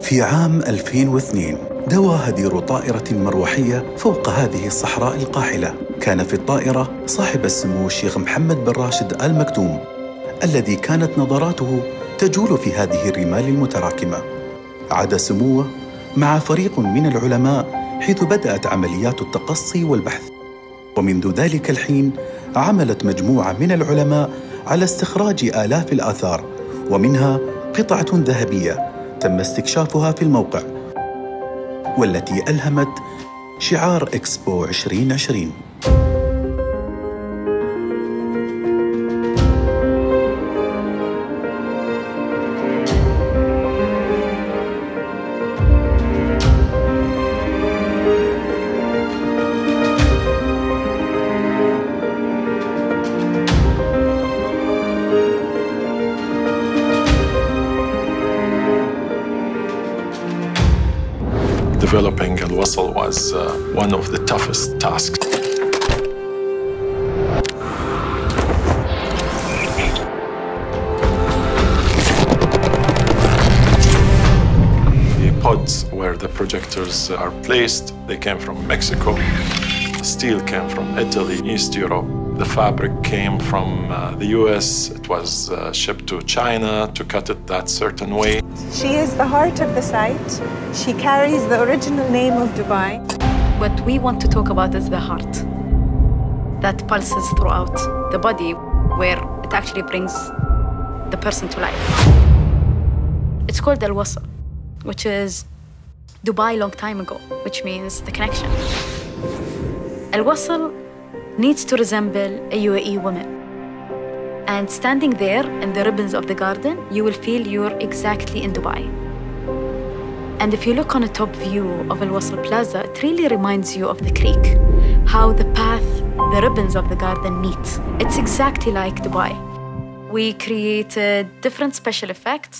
في عام 2002 دوى هدير طائرة مروحية فوق هذه الصحراء القاحلة. كان في الطائرة صاحب السمو الشيخ محمد بن راشد آل مكتوم، الذي كانت نظراته تجول في هذه الرمال المتراكمة. عاد سموه مع فريق من العلماء حيث بدأت عمليات التقصي والبحث. ومنذ ذلك الحين عملت مجموعة من العلماء على استخراج آلاف الآثار، ومنها قطعة ذهبية تم استكشافها في الموقع، والتي ألهمت شعار إكسبو 2020. Developing Al Wasl was one of the toughest tasks. The pods where the projectors are placed, they came from Mexico. The steel came from Italy, East Europe. The fabric came from the US. It was shipped to China to cut it that certain way. She is the heart of the site. She carries the original name of Dubai. What we want to talk about is the heart that pulses throughout the body, where it actually brings the person to life. It's called Al Wasl, which is Dubai long time ago, which means the connection. Al Wasl needs to resemble a UAE woman. And standing there in the ribbons of the garden, you will feel you're exactly in Dubai. And if you look on a top view of Al Wasl Plaza, it really reminds you of the creek, how the path, the ribbons of the garden meet. It's exactly like Dubai. We created different special effects.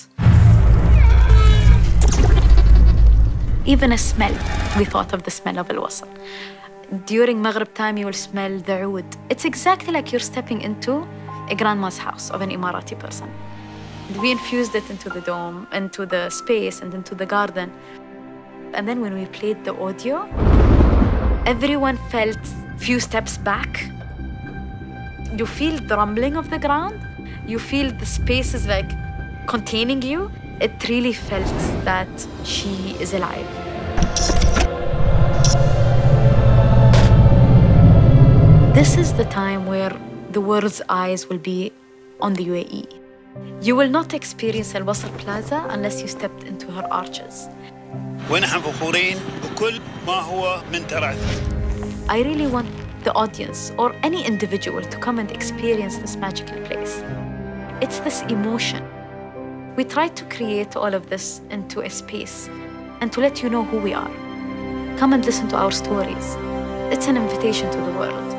Even a smell, we thought of the smell of Al Wasl. During Maghrib time, you will smell the oud. It's exactly like you're stepping into a grandma's house of an Emirati person. We infused it into the dome, into the space, and into the garden. And then when we played the audio, everyone felt a few steps back. You feel the rumbling of the ground. You feel the space is like containing you. It really felt that she is alive. This is the time where the world's eyes will be on the UAE. You will not experience Al Wasl Plaza unless you stepped into her arches. I really want the audience or any individual to come and experience this magical place. It's this emotion. We tried to create all of this into a space and to let you know who we are. Come and listen to our stories. It's an invitation to the world.